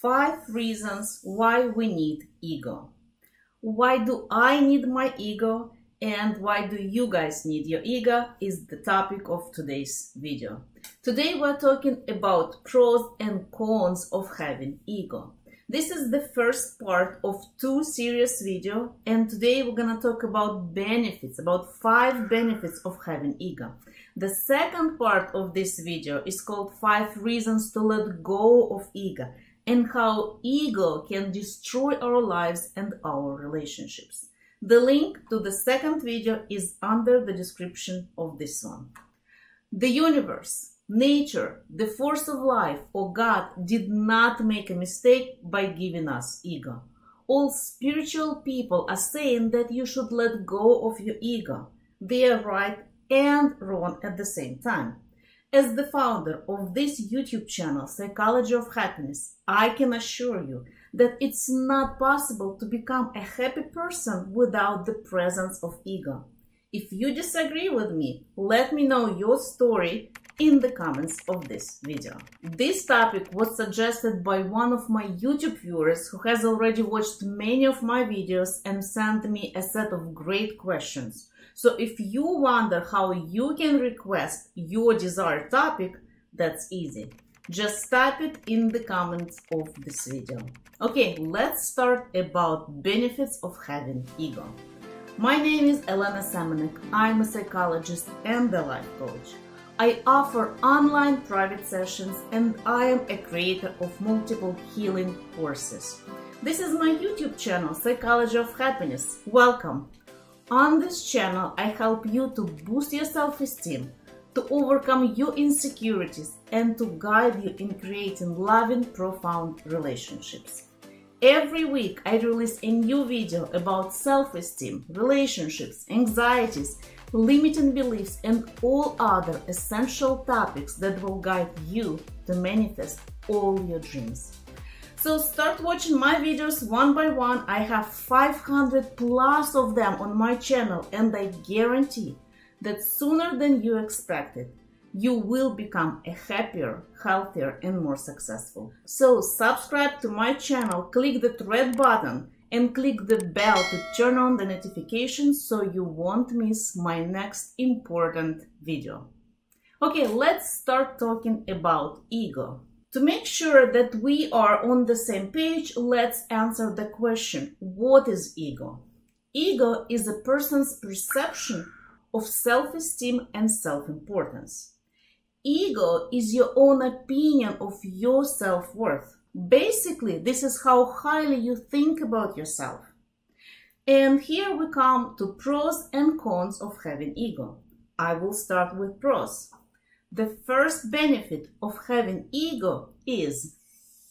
5 reasons why we need ego. Why do I need my ego and why do you guys need your ego is the topic of today's video. Today we're talking about pros and cons of having ego. This is the first part of two series video, and today we're gonna talk about benefits, about 5 benefits of having ego. The second part of this video is called 5 reasons to let go of ego and how ego can destroy our lives and our relationships. The link to the second video is under the description of this one. The universe, nature, the force of life, or God did not make a mistake by giving us ego. All spiritual people are saying that you should let go of your ego. They are right and wrong at the same time. As the founder of this YouTube channel, Psychology of Happiness, I can assure you that it's not possible to become a happy person without the presence of ego. If you disagree with me, let me know your story in the comments of this video. This topic was suggested by one of my YouTube viewers who has already watched many of my videos and sent me a set of great questions. So if you wonder how you can request your desired topic, that's easy. Just type it in the comments of this video. Okay, let's start about benefits of having ego. My name is Elena Semenek. I'm a psychologist and a life coach. I offer online private sessions and I am a creator of multiple healing courses. This is my YouTube channel, Psychology of Happiness. Welcome! On this channel, I help you to boost your self-esteem, to overcome your insecurities, and to guide you in creating loving, profound relationships. Every week, I release a new video about self-esteem, relationships, anxieties, limiting beliefs, and all other essential topics that will guide you to manifest all your dreams. So start watching my videos one by one. I have 500 plus of them on my channel, and I guarantee that sooner than you expected, you will become a happier, healthier, and more successful. So subscribe to my channel, click that red button, and click the bell to turn on the notifications so you won't miss my next important video. Okay, let's start talking about ego. To make sure that we are on the same page, let's answer the question, what is ego? Ego is a person's perception of self-esteem and self-importance. Ego is your own opinion of your self-worth. Basically, this is how highly you think about yourself. And here we come to pros and cons of having ego. I will start with pros. The first benefit of having ego is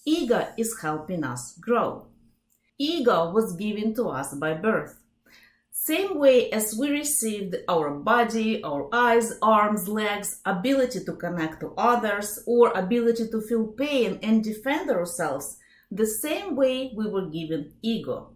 ego is helping us grow. Ego was given to us by birth. Same way as we received our body, our eyes, arms, legs, ability to connect to others, or ability to feel pain and defend ourselves, the same way we were given ego.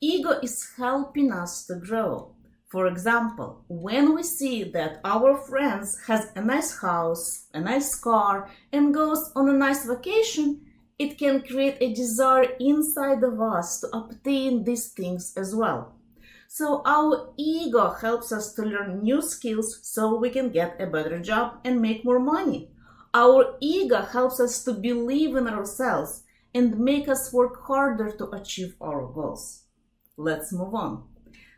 Ego is helping us to grow. For example, when we see that our friends has a nice house, a nice car, and goes on a nice vacation, it can create a desire inside of us to obtain these things as well. So our ego helps us to learn new skills so we can get a better job and make more money. Our ego helps us to believe in ourselves and make us work harder to achieve our goals. Let's move on.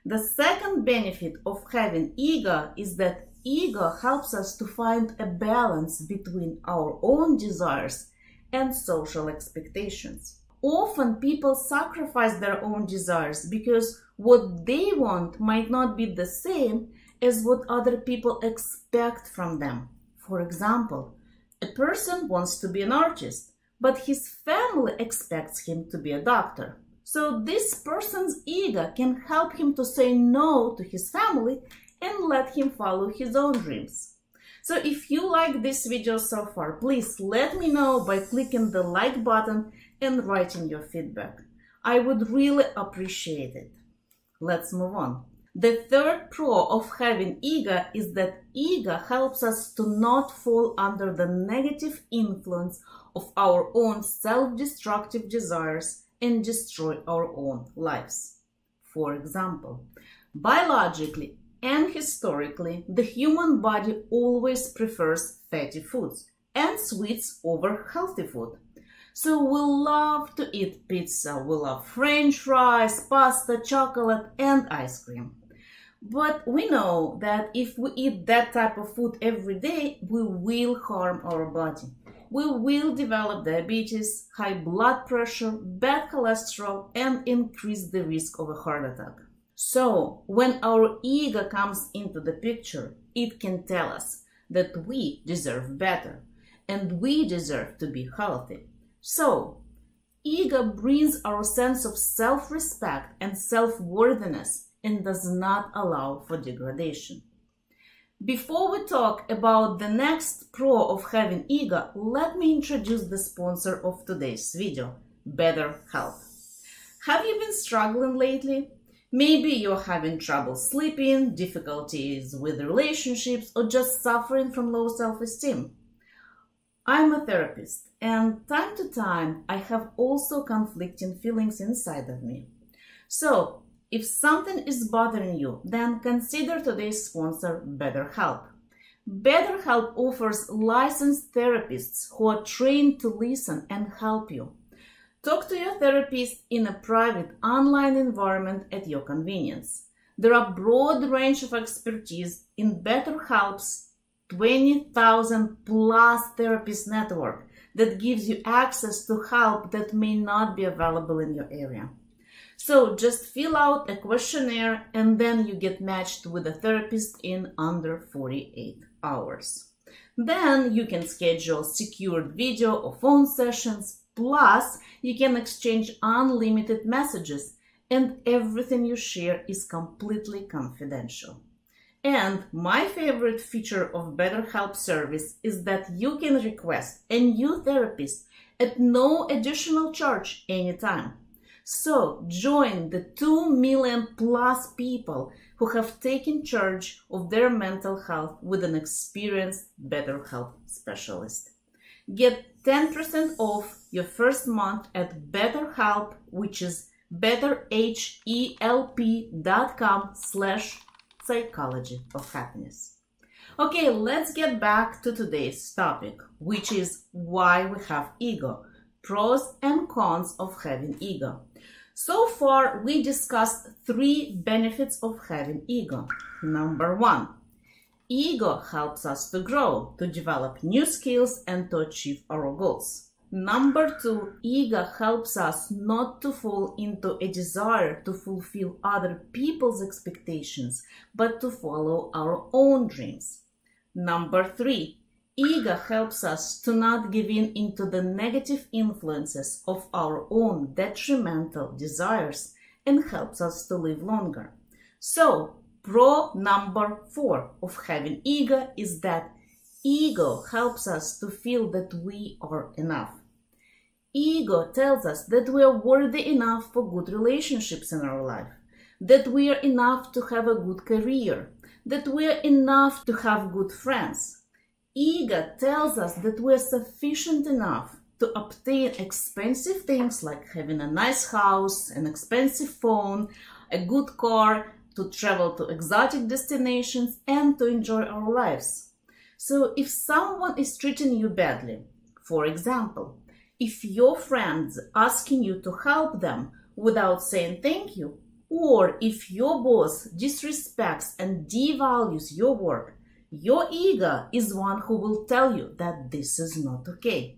The second benefit of having ego is that ego helps us to find a balance between our own desires and social expectations. Often people sacrifice their own desires because what they want might not be the same as what other people expect from them. For example, a person wants to be an artist, but his family expects him to be a doctor. So this person's ego can help him to say no to his family and let him follow his own dreams. So if you like this video so far, please let me know by clicking the like button and writing your feedback. I would really appreciate it. Let's move on. The third pro of having ego is that ego helps us to not fall under the negative influence of our own self-destructive desires and destroy our own lives. For example, biologically and historically, the human body always prefers fatty foods and sweets over healthy food. So we love to eat pizza, we love French fries, pasta, chocolate and ice cream. But we know that if we eat that type of food every day, we will harm our body. We will develop diabetes, high blood pressure, bad cholesterol, and increase the risk of a heart attack. So, when our ego comes into the picture, it can tell us that we deserve better and we deserve to be healthy. So, ego brings our sense of self-respect and self-worthiness and does not allow for degradation. Before we talk about the next pro of having ego, let me introduce the sponsor of today's video, BetterHelp. Have you been struggling lately? Maybe you're having trouble sleeping, difficulties with relationships, or just suffering from low self-esteem. I'm a therapist, and time to time I have also conflicting feelings inside of me. So, if something is bothering you, then consider today's sponsor, BetterHelp. BetterHelp offers licensed therapists who are trained to listen and help you. Talk to your therapist in a private online environment at your convenience. There are a broad range of expertise in BetterHelp's 20,000 plus therapist network that gives you access to help that may not be available in your area. So just fill out a questionnaire and then you get matched with a therapist in under 48 hours. Then you can schedule secured video or phone sessions, plus you can exchange unlimited messages, and everything you share is completely confidential. And my favorite feature of BetterHelp service is that you can request a new therapist at no additional charge anytime. So join the 2 million plus people who have taken charge of their mental health with an experienced BetterHelp specialist. Get 10% off your first month at BetterHelp, which is betterhelp.com/psychology of happiness. Okay, let's get back to today's topic, which is why we have ego. Pros and cons of having ego. So far, we discussed three benefits of having ego. Number one, ego helps us to grow, to develop new skills, and to achieve our goals. Number two, ego helps us not to fall into a desire to fulfill other people's expectations, but to follow our own dreams. Number three, ego helps us to not give in into the negative influences of our own detrimental desires and helps us to live longer. So, pro number four of having ego is that ego helps us to feel that we are enough. Ego tells us that we are worthy enough for good relationships in our life, that we are enough to have a good career, that we are enough to have good friends. Ego tells us that we are sufficient enough to obtain expensive things like having a nice house, an expensive phone, a good car, to travel to exotic destinations, and to enjoy our lives. So if someone is treating you badly, for example, if your friend's asking you to help them without saying thank you, or if your boss disrespects and devalues your work, your ego is one who will tell you that this is not okay.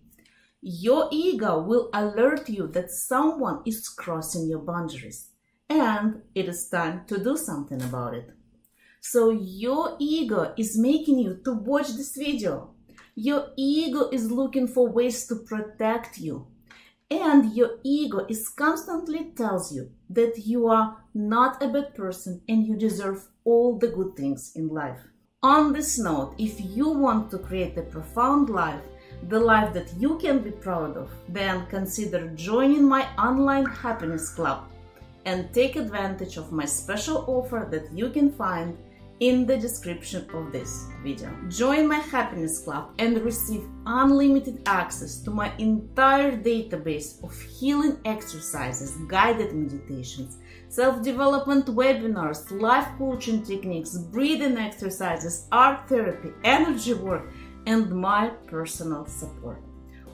Your ego will alert you that someone is crossing your boundaries and it is time to do something about it. So your ego is making you to watch this video. Your ego is looking for ways to protect you. And your ego is constantly tells you that you are not a bad person and you deserve all the good things in life. On this note, if you want to create a profound life, the life that you can be proud of, then consider joining my online happiness club and take advantage of my special offer that you can find in the description of this video. Join my happiness club and receive unlimited access to my entire database of healing exercises, guided meditations, self-development webinars, life coaching techniques, breathing exercises, art therapy, energy work, and my personal support.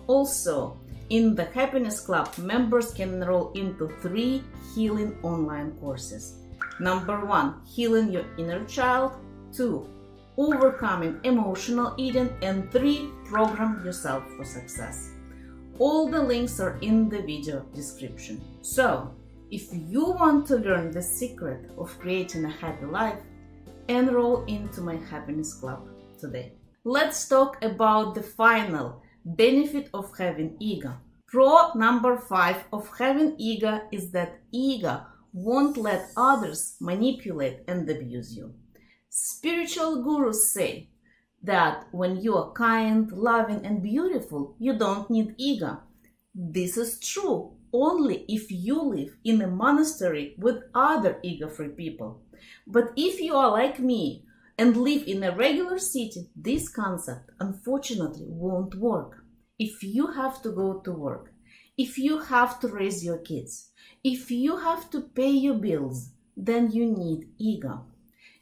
Also, in the Happiness Club, members can enroll into 3 healing online courses. Number 1, healing your inner child. 2, overcoming emotional eating. And 3, program yourself for success. All the links are in the video description. So, if you want to learn the secret of creating a happy life, enroll into my Happiness Club today. Let's talk about the final benefit of having ego. Pro number 5 of having ego is that ego won't let others manipulate and abuse you. Spiritual gurus say that when you are kind, loving, and beautiful, you don't need ego. This is true only if you live in a monastery with other ego-free people. But if you are like me and live in a regular city, this concept unfortunately won't work. If you have to go to work, if you have to raise your kids, if you have to pay your bills, then you need ego.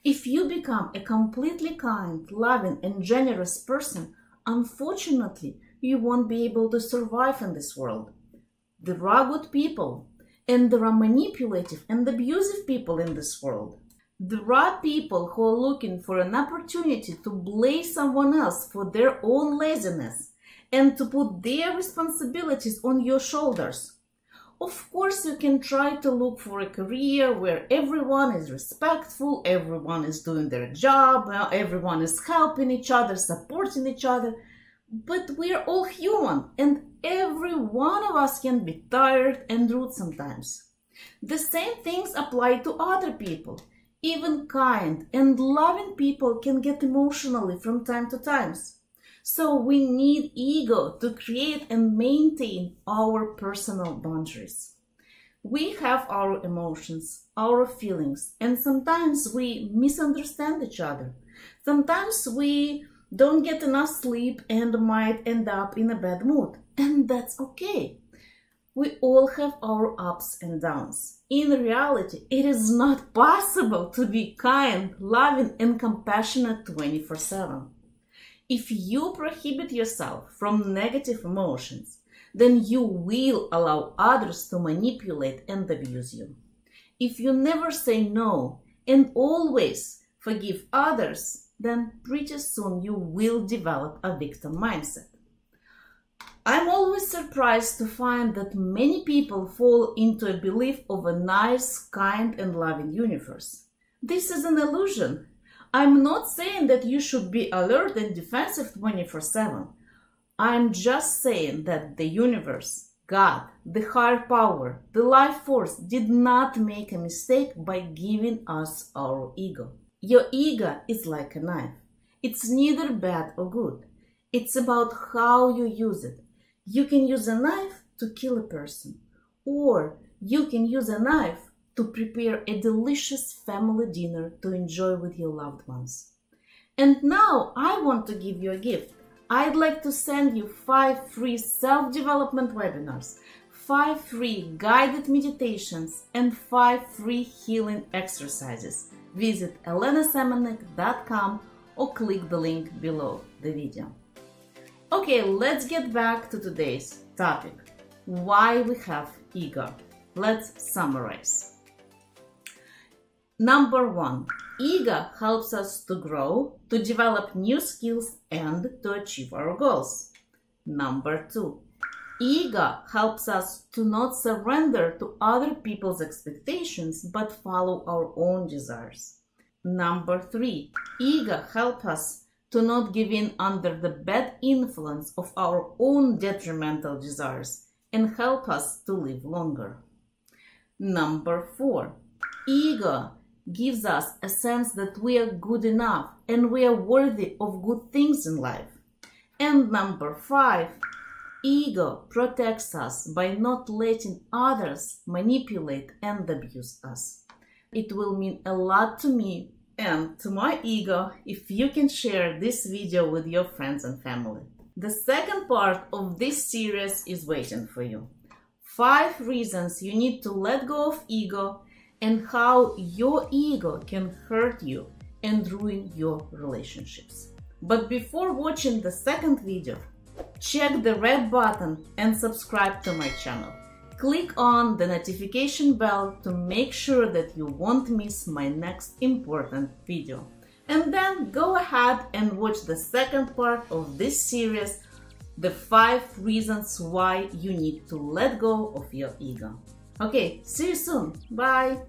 If you become a completely kind, loving, and generous person, unfortunately, you won't be able to survive in this world. There are good people, and there are manipulative and abusive people in this world. There are people who are looking for an opportunity to blame someone else for their own laziness and to put their responsibilities on your shoulders. Of course, you can try to look for a career where everyone is respectful, everyone is doing their job, everyone is helping each other, supporting each other. But we're all human, and every one of us can be tired and rude sometimes. The same things apply to other people. Even kind and loving people can get emotional from time to time. So we need ego to create and maintain our personal boundaries. We have our emotions, our feelings, and sometimes we misunderstand each other. Sometimes we don't get enough sleep and might end up in a bad mood, and that's okay. We all have our ups and downs. In reality, it is not possible to be kind, loving, and compassionate 24/7. If you prohibit yourself from negative emotions, then you will allow others to manipulate and abuse you. If you never say no and always forgive others, then pretty soon you will develop a victim mindset. I'm always surprised to find that many people fall into a belief of a nice, kind, and loving universe. This is an illusion. I'm not saying that you should be alert and defensive 24/7. I'm just saying that the universe, God, the higher power, the life force did not make a mistake by giving us our ego. Your ego is like a knife. It's neither bad or good. It's about how you use it. You can use a knife to kill a person, or you can use a knife to prepare a delicious family dinner to enjoy with your loved ones. And now I want to give you a gift. I'd like to send you 5 free self-development webinars, 5 free guided meditations, and 5 free healing exercises. Visit elenasemenek.com or click the link below the video. Okay, let's get back to today's topic, why we have ego. Let's summarize. Number 1, ego helps us to grow, to develop new skills, and to achieve our goals. Number 2, ego helps us to not surrender to other people's expectations, but follow our own desires. Number 3, ego helps us to not give in under the bad influence of our own detrimental desires and help us to live longer. Number 4, ego gives us a sense that we are good enough and we are worthy of good things in life. And Number 5, ego protects us by not letting others manipulate and abuse us. It will mean a lot to me and to my ego if you can share this video with your friends and family. The second part of this series is waiting for you. 5 reasons you need to let go of ego and how your ego can hurt you and ruin your relationships. But before watching the second video, check the red button and subscribe to my channel. Click on the notification bell to make sure that you won't miss my next important video. And then go ahead and watch the second part of this series, the 5 reasons why you need to let go of your ego. Okay, see you soon. Bye!